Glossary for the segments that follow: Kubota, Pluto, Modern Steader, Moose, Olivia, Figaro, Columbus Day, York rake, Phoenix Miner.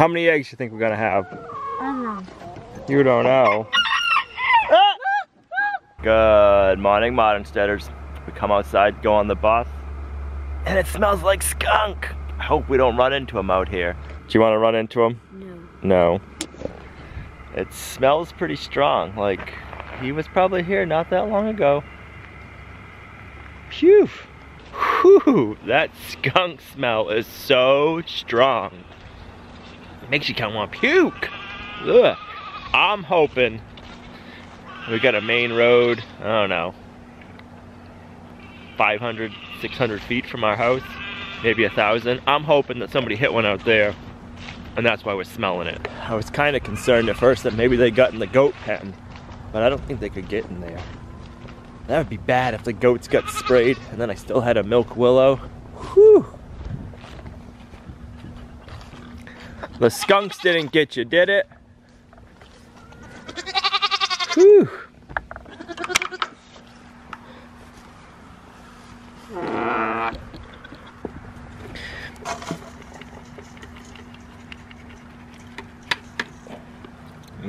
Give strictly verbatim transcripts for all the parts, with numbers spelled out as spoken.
How many eggs do you think we're gonna have? I don't know. You don't know. Ah! Good morning, modern steaders. We come outside, go on the bus, and it smells like skunk. I hope we don't run into them out here. Do you want to run into them? No. No. It smells pretty strong. Like, he was probably here not that long ago. Phew. Whew, that skunk smell is so strong. It makes you kind of want to puke. Ugh. I'm hoping we got a main road, I don't know, five hundred, six hundred feet from our house, maybe a thousand. I'm hoping that somebody hit one out there, and that's why we're smelling it. I was kind of concerned at first that maybe they got in the goat pen, but I don't think they could get in there. That would be bad if the goats got sprayed, and then I still had a milk willow. Whew. The skunks didn't get you, did it? Whew. I'm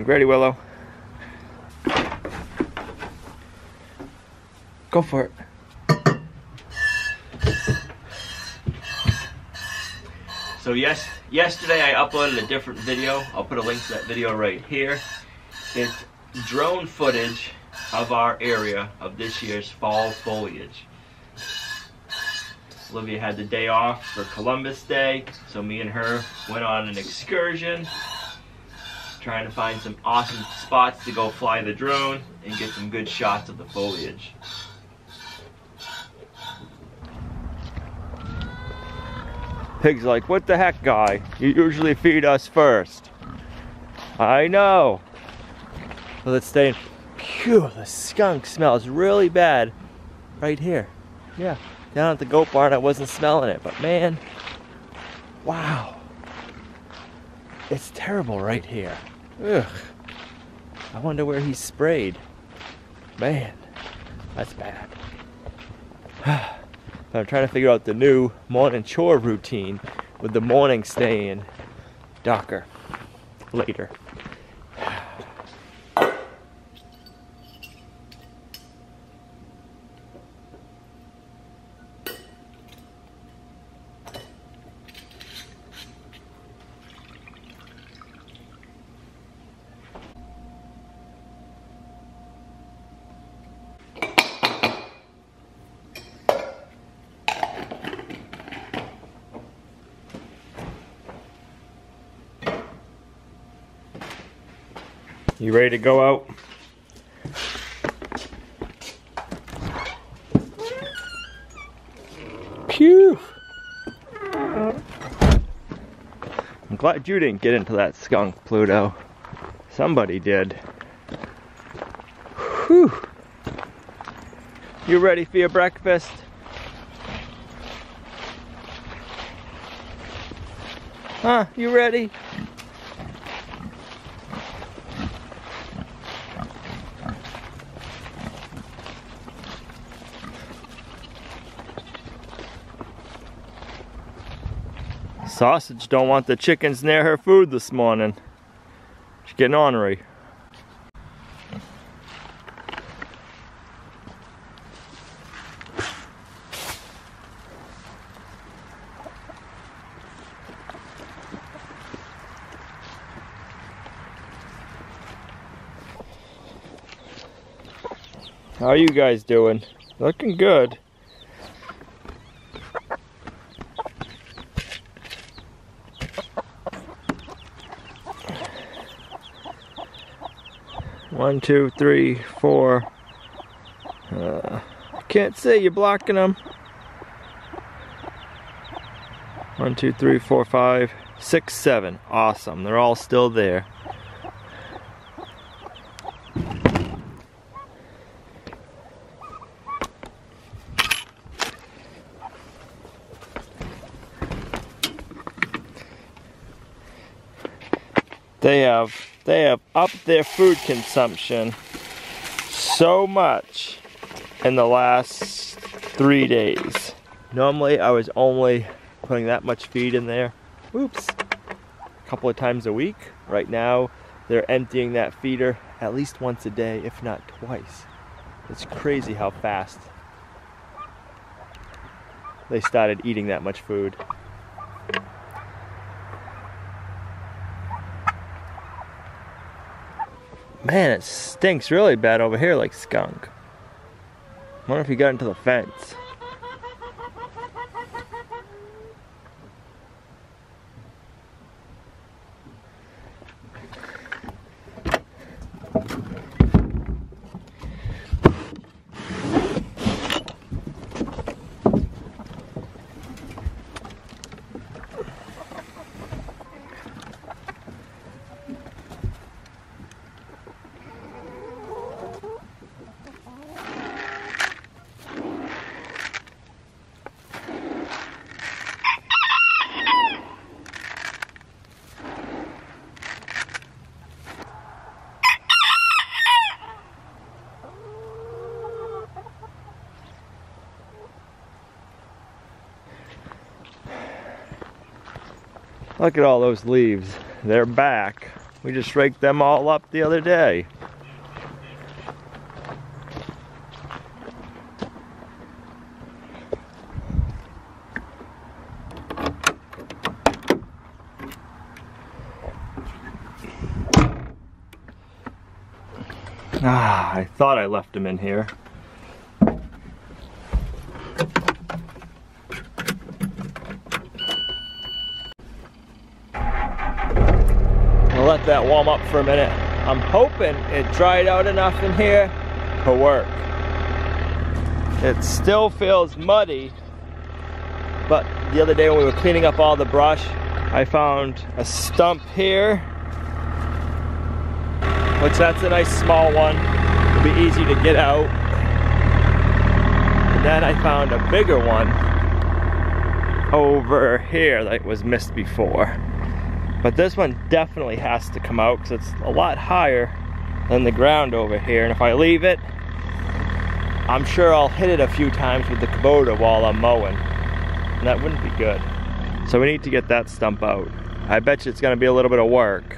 ready, Willow. Go for it. So yes, yesterday I uploaded a different video. I'll put a link to that video right here. It's drone footage of our area of this year's fall foliage. Olivia had the day off for Columbus Day, so me and her went on an excursion, trying to find some awesome spots to go fly the drone and get some good shots of the foliage. Pig's like, what the heck, guy? You usually feed us first. I know. Well, let's stay in. Phew, the skunk smells really bad right here. Yeah, down at the goat barn I wasn't smelling it, but man, wow. It's terrible right here. Ugh. I wonder where he sprayed. Man, that's bad. But I'm trying to figure out the new morning chore routine with the morning staying darker later. You ready to go out? Phew! I'm glad you didn't get into that skunk, Pluto. Somebody did. Whew! You ready for your breakfast? Huh? You ready? Sausage don't want the chickens near her food this morning. She's getting ornery. How are you guys doing? Looking good. One, two, three, four. Uh, I can't see, you're blocking them. One, two, three, four, five, six, seven. Awesome, they're all still there. They have they have upped their food consumption so much in the last three days. Normally I was only putting that much feed in there. Oops. couple of times a week. Right now, they're emptying that feeder at least once a day, if not twice. It's crazy how fast they started eating that much food. Man, it stinks really bad over here like skunk. I wonder if he got into the fence. Look at all those leaves. They're back. We just raked them all up the other day. Ah, I thought I left them in here. Let that warm up for a minute. I'm hoping it dried out enough in here to work. It still feels muddy, but the other day when we were cleaning up all the brush, I found a stump here, which that's a nice small one. It'll be easy to get out. And then I found a bigger one over here that was missed before. But this one definitely has to come out because it's a lot higher than the ground over here. And if I leave it, I'm sure I'll hit it a few times with the Kubota while I'm mowing. And that wouldn't be good. So we need to get that stump out. I bet you it's going to be a little bit of work.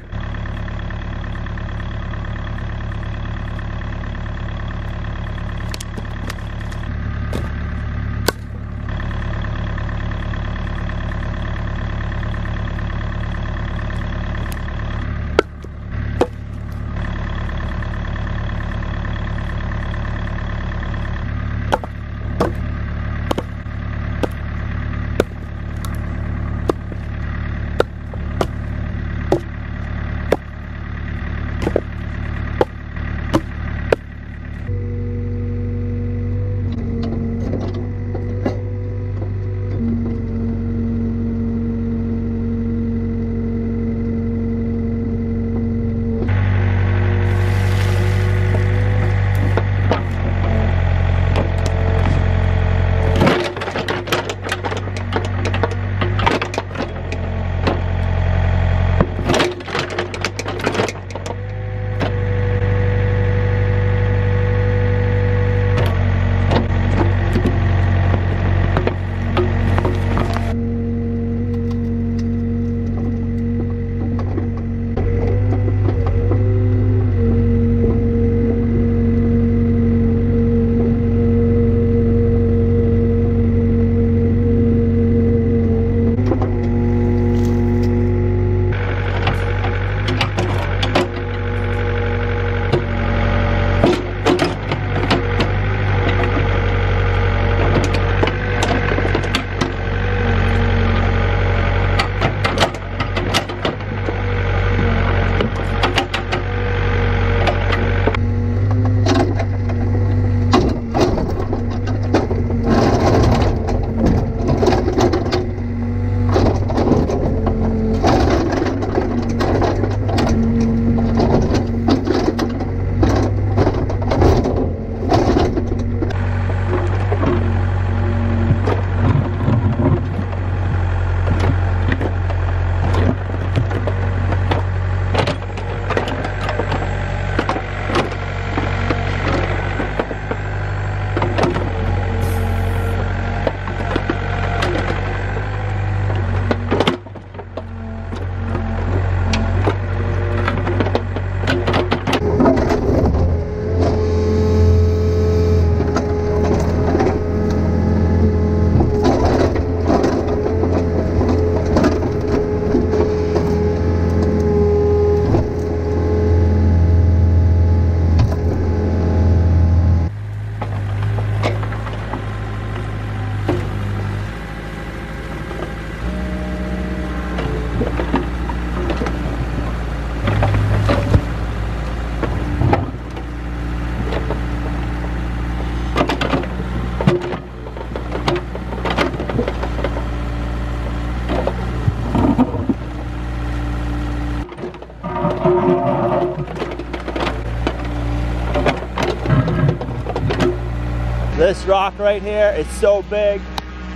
this rock right here. It's so big.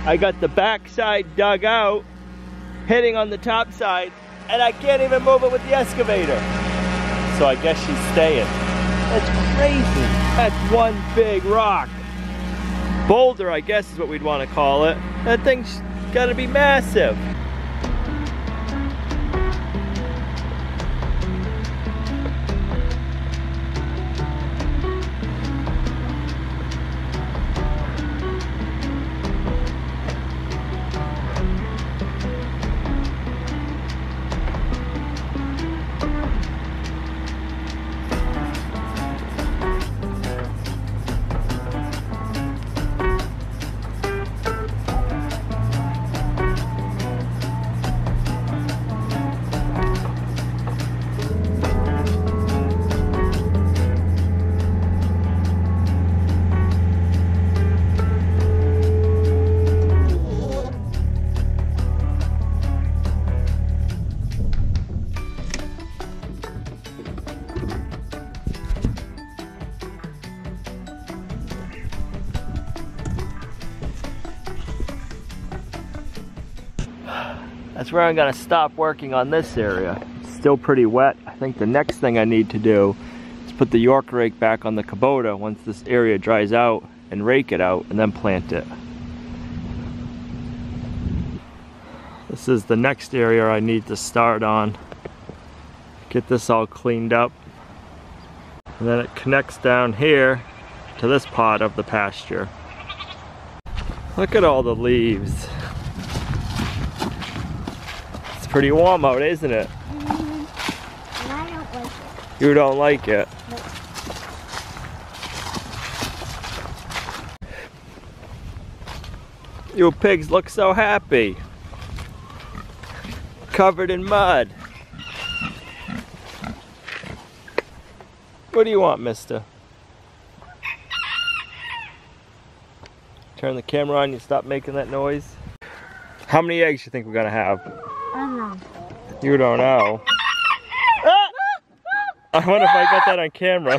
I got the back side dug out, hitting on the top side, and I can't even move it with the excavator. So I guess she's staying. That's crazy. That's one big rock. Boulder, I guess, is what we'd want to call it. That thing's gotta be massive. That's where I'm gonna stop working on this area. It's still pretty wet. I think the next thing I need to do is put the York rake back on the Kubota once this area dries out and rake it out and then plant it. This is the next area I need to start on. Get this all cleaned up. And then it connects down here to this part of the pasture. Look at all the leaves. Pretty warm out, isn't it? Mm-hmm. And I don't like it. You don't like it? Nope. Your pigs look so happy. Covered in mud. What do you want, mister? Turn the camera on, you stop making that noise. How many eggs do you think we're gonna have? I don't know. You don't know. Ah! I wonder if I got that on camera.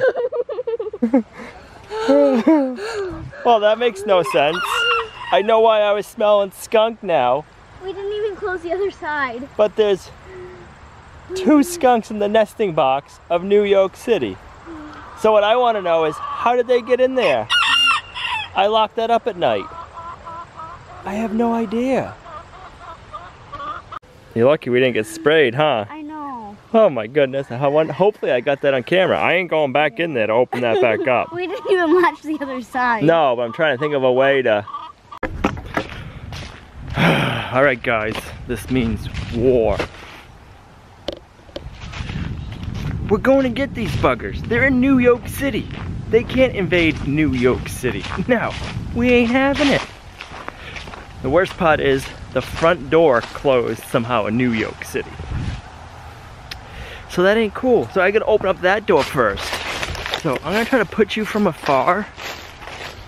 Well, that makes no sense. I know why I was smelling skunk now. We didn't even close the other side. But there's two skunks in the nesting box of New York City. So what I want to know is, how did they get in there? I locked that up at night. I have no idea. You're lucky we didn't get sprayed, huh? I know. Oh my goodness. I want, hopefully I got that on camera. I ain't going back in there to open that back up. We didn't even watch the other side. No, but I'm trying to think of a way to... Alright guys, this means war. We're going to get these buggers. They're in New York City. They can't invade New York City. No, we ain't having it. The worst part is, the front door closed somehow in New York City. So that ain't cool. So I gotta open up that door first. So I'm gonna try to put you from afar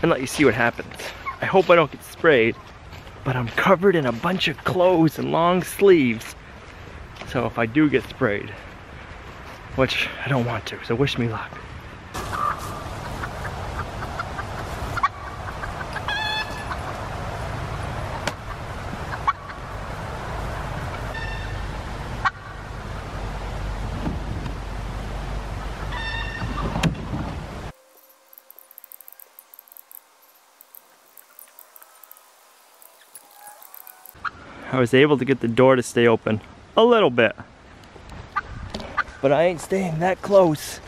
and let you see what happens. I hope I don't get sprayed, but I'm covered in a bunch of clothes and long sleeves. So if I do get sprayed, which I don't want to, so wish me luck. I was able to get the door to stay open a little bit. But I ain't staying that close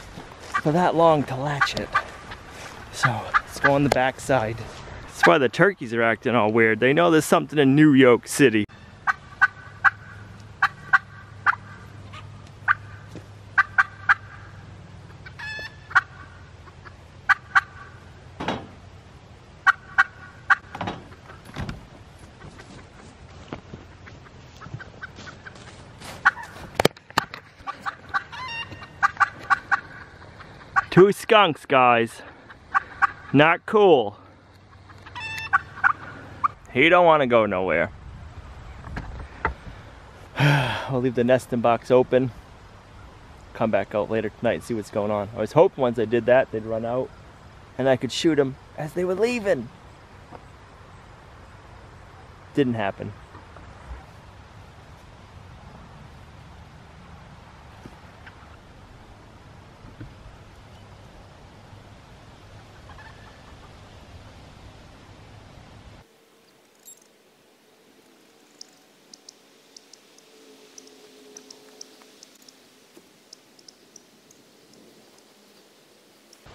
for that long to latch it. So let's go on the back side. That's why the turkeys are acting all weird. They know there's something in New York City. Two skunks, guys. Not cool. He don't want to go nowhere. I'll leave the nesting box open. Come back out later tonight and see what's going on. I was hoping once I did that, they'd run out. and I could shoot them as they were leaving. Didn't happen.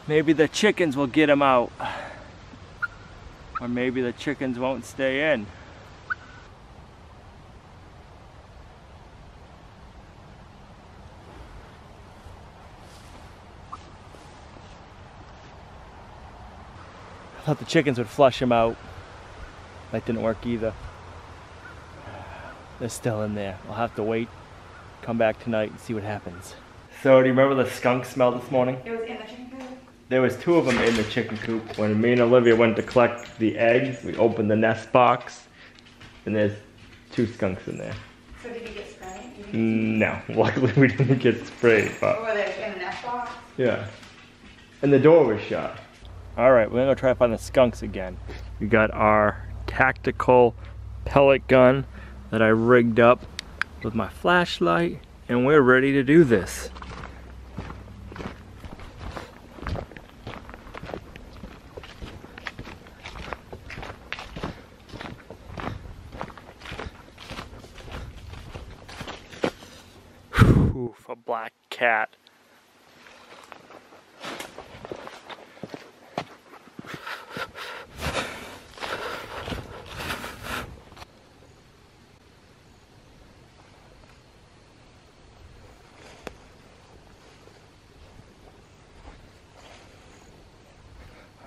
Maybe the chickens will get them out. Or maybe the chickens won't stay in. I thought the chickens would flush them out. That didn't work either. They're still in there. I'll have to wait, come back tonight and see what happens. So do you remember the skunk smell this morning? It was in the chicken coop. There was two of them in the chicken coop. When me and Olivia went to collect the eggs, we opened the nest box, and there's two skunks in there. So did you get sprayed? Did you get no, luckily we didn't get sprayed. But were they in the nest box? Yeah. And the door was shut. All right, we're gonna go try to find the skunks again. We got our tactical pellet gun that I rigged up with my flashlight, and we're ready to do this. A black cat. I'm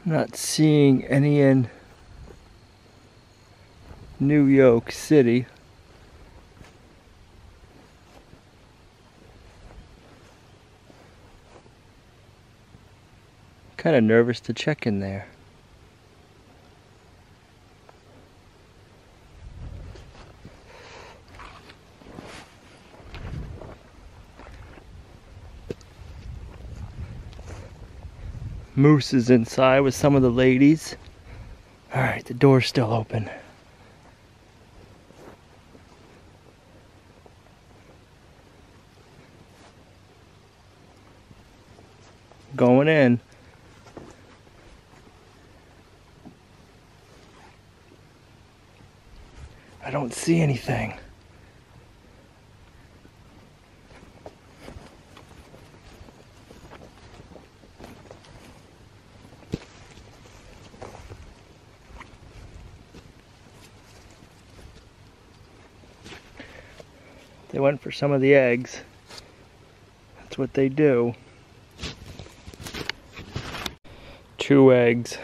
not seeing any in New York City. Kind of nervous to check in there. Moose is inside with some of the ladies. All right, the door's still open. Going in. I don't see anything. They went for some of the eggs. That's what they do. Two eggs.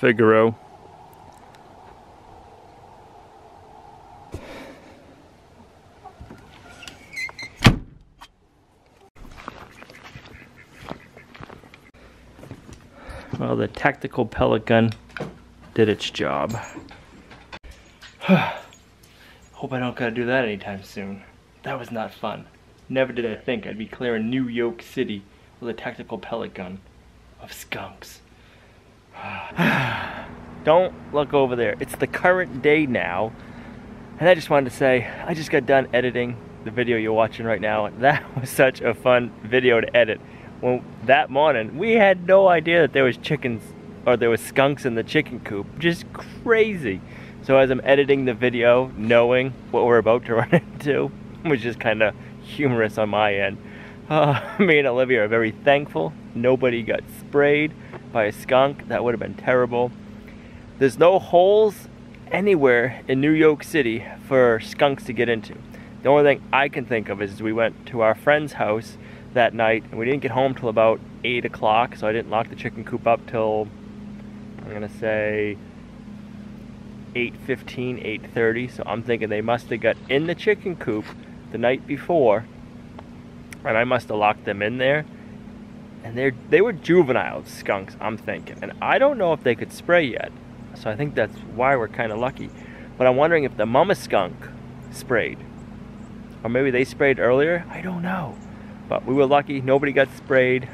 Figaro. Well, the tactical pellet gun did its job. Hope I don't gotta do that anytime soon. That was not fun. Never did I think I'd be clearing New York City with a tactical pellet gun of skunks. Don't look over there. It's the current day now, and I just wanted to say I just got done editing the video you're watching right now. That was such a fun video to edit. Well, that morning we had no idea that there was chickens or there was skunks in the chicken coop. Just crazy. So as I'm editing the video, knowing what we're about to run into was just kind of humorous on my end. Uh, me and Olivia are very thankful nobody got sprayed by a skunk. That would have been terrible. There's no holes anywhere in New York City for skunks to get into. The only thing I can think of is we went to our friend's house that night and we didn't get home till about eight o'clock, so I didn't lock the chicken coop up till, I'm gonna say, eight fifteen, eight thirty, so I'm thinking they must have got in the chicken coop the night before and I must have locked them in there. And they they were juvenile skunks, I'm thinking. And I don't know if they could spray yet. So I think that's why we're kind of lucky. But I'm wondering if the mama skunk sprayed. Or maybe they sprayed earlier. I don't know. But we were lucky. Nobody got sprayed.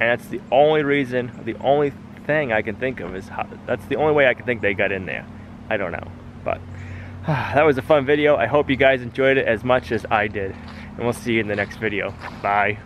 And that's the only reason, the only thing I can think of is how, that's the only way I can think they got in there. I don't know. But ah, that was a fun video. I hope you guys enjoyed it as much as I did. And we'll see you in the next video. Bye.